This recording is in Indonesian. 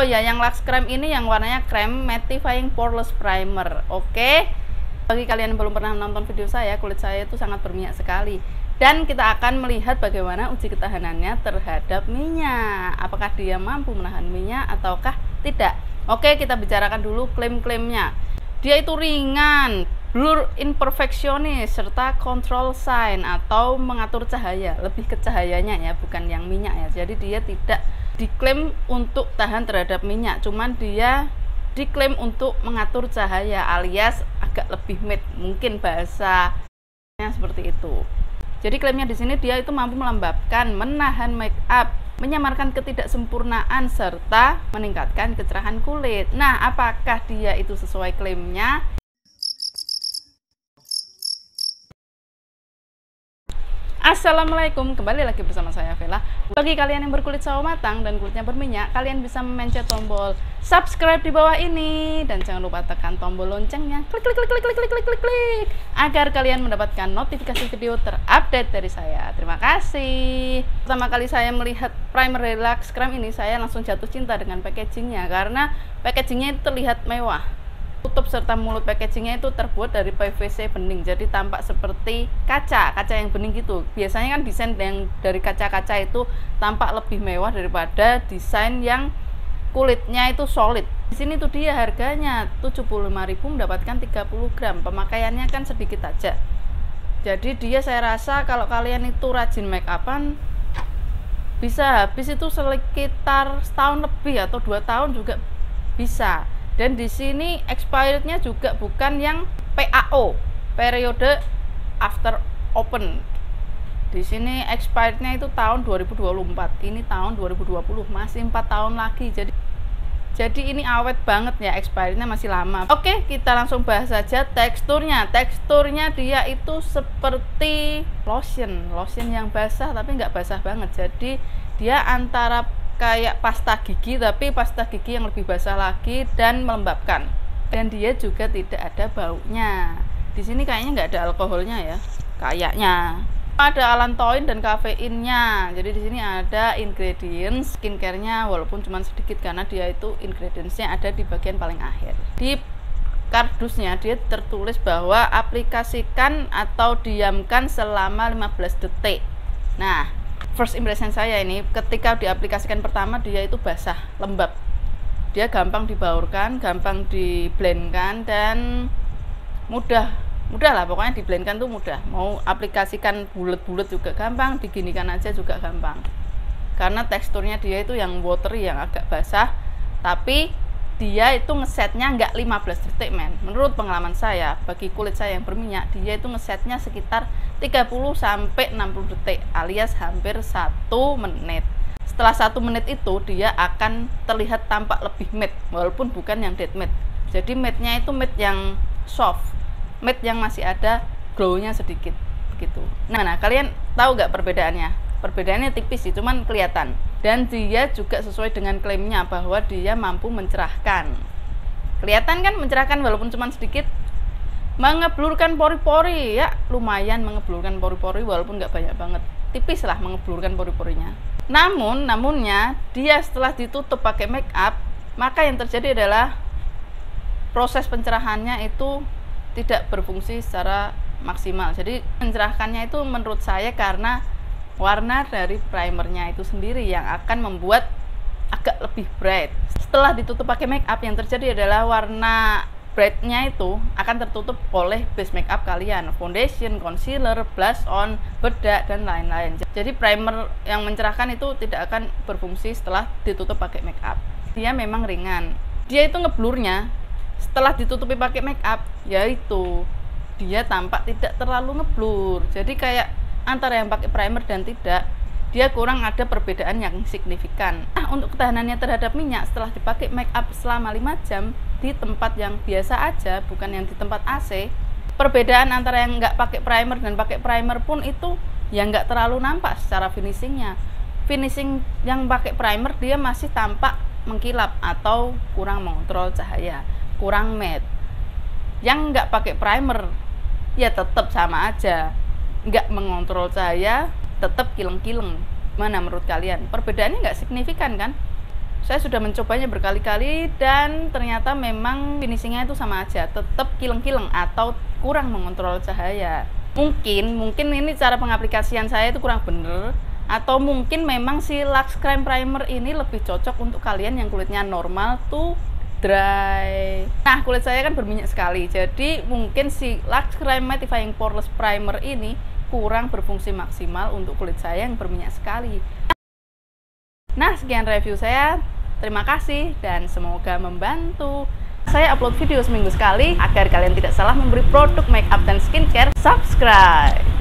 Oh ya, yang Luxcrime ini yang warnanya Creme Mattifying Poreless Primer. Oke, bagi kalian yang belum pernah nonton video saya, kulit saya itu sangat berminyak sekali. Dan kita akan melihat bagaimana uji ketahanannya terhadap minyak. Apakah dia mampu menahan minyak ataukah tidak? Oke, kita bicarakan dulu klaim-klaimnya. Dia itu ringan, blur imperfectionist, serta control shine atau mengatur cahaya. Lebih ke cahayanya ya, bukan yang minyak ya. Jadi dia tidak diklaim untuk tahan terhadap minyak, cuman dia diklaim untuk mengatur cahaya alias agak lebih matte, mungkin bahasanya seperti itu. Jadi klaimnya di sini dia itu mampu melembabkan, menahan make up, menyamarkan ketidaksempurnaan serta meningkatkan kecerahan kulit. Nah, apakah dia itu sesuai klaimnya? Assalamualaikum, kembali lagi bersama saya Fela. Bagi kalian yang berkulit sawo matang dan kulitnya berminyak, kalian bisa memencet tombol subscribe di bawah ini dan jangan lupa tekan tombol loncengnya. Klik klik klik klik klik klik klik klik agar kalian mendapatkan notifikasi video terupdate dari saya. Terima kasih. Pertama kali saya melihat primer dari Luxcrime ini, saya langsung jatuh cinta dengan packagingnya karena packagingnya itu terlihat mewah. Tutup serta mulut packagingnya itu terbuat dari PVC bening, jadi tampak seperti kaca yang bening gitu. Biasanya kan desain yang dari kaca-kaca itu tampak lebih mewah daripada desain yang kulitnya itu solid. Di sini tuh dia harganya 75.000 mendapatkan 30 gram. Pemakaiannya kan sedikit aja, jadi dia saya rasa kalau kalian itu rajin make upan bisa habis itu sekitar setahun lebih atau 2 tahun juga bisa. Dan di sini expirednya juga bukan yang PAO, periode after open. Di sini expirednya itu tahun 2024, ini tahun 2020, masih 4 tahun lagi. Jadi ini awet banget ya, expirednya masih lama. Oke, kita langsung bahas saja teksturnya. Teksturnya dia itu seperti lotion yang basah tapi nggak basah banget. Jadi dia antara kayak pasta gigi, tapi pasta gigi yang lebih basah lagi dan melembabkan. Dan dia juga tidak ada baunya. Di sini kayaknya nggak ada alkoholnya ya, kayaknya. Ada allantoin dan kafeinnya. Jadi di sini ada ingredients skincare-nya walaupun cuma sedikit karena dia itu ingredients-nya ada di bagian paling akhir. Di kardusnya dia tertulis bahwa aplikasikan atau diamkan selama 15 detik. Nah, first impression saya ini ketika diaplikasikan pertama dia itu basah, lembab. Dia gampang dibaurkan, gampang diblendkan dan mudah lah pokoknya diblendkan tuh mudah. Mau aplikasikan bulat-bulat juga gampang, diginikan aja juga gampang. Karena teksturnya dia itu yang watery, yang agak basah, tapi dia itu ngesetnya nggak 15 detik men. Menurut pengalaman saya, bagi kulit saya yang berminyak, dia itu ngesetnya sekitar 30 sampai 60 detik alias hampir 1 menit. Setelah 1 menit itu dia akan terlihat tampak lebih matte walaupun bukan yang dead matte. Jadi matte-nya itu matte yang soft, matte yang masih ada glow-nya sedikit gitu. Nah, kalian tahu nggak perbedaannya? Perbedaannya tipis sih, cuman kelihatan. Dan dia juga sesuai dengan klaimnya bahwa dia mampu mencerahkan. Kelihatan kan mencerahkan walaupun cuman sedikit. Mengeblurkan pori-pori, ya lumayan mengeblurkan pori-pori walaupun nggak banyak banget. Tipis lah mengeblurkan pori-porinya. Namunnya dia setelah ditutup pakai make up, maka yang terjadi adalah proses pencerahannya itu tidak berfungsi secara maksimal. Jadi mencerahkannya itu menurut saya karena warna dari primernya itu sendiri yang akan membuat agak lebih bright. Setelah ditutup pakai make up, yang terjadi adalah warna brightnya itu akan tertutup oleh base make up kalian, foundation, concealer, blush on, bedak dan lain-lain. Jadi primer yang mencerahkan itu tidak akan berfungsi setelah ditutup pakai make up. Dia memang ringan. Dia itu ngeblurnya setelah ditutupi pakai make up, yaitu dia tampak tidak terlalu ngeblur. Jadi kayak antara yang pakai primer dan tidak, dia kurang ada perbedaan yang signifikan. Nah, untuk ketahanannya terhadap minyak setelah dipakai make up selama 5 jam di tempat yang biasa aja, bukan yang di tempat AC, perbedaan antara yang nggak pakai primer dan pakai primer pun itu ya nggak terlalu nampak secara finishingnya. Finishing yang pakai primer dia masih tampak mengkilap atau kurang mengontrol cahaya, kurang matte. Yang nggak pakai primer ya tetap sama aja, nggak mengontrol cahaya, tetap kileng-kileng. Mana menurut kalian? Perbedaannya nggak signifikan kan? Saya sudah mencobanya berkali-kali dan ternyata memang finishingnya itu sama aja, tetap kileng-kileng atau kurang mengontrol cahaya. Mungkin ini cara pengaplikasian saya itu kurang bener, atau mungkin memang si Luxcrime Primer ini lebih cocok untuk kalian yang kulitnya normal to dry. Nah, kulit saya kan berminyak sekali, jadi mungkin si Luxcrime Mattifying Poreless Primer ini kurang berfungsi maksimal untuk kulit saya yang berminyak sekali. Nah, sekian review saya. Terima kasih dan semoga membantu. Saya upload video seminggu sekali agar kalian tidak salah memberi produk makeup dan skincare. Subscribe!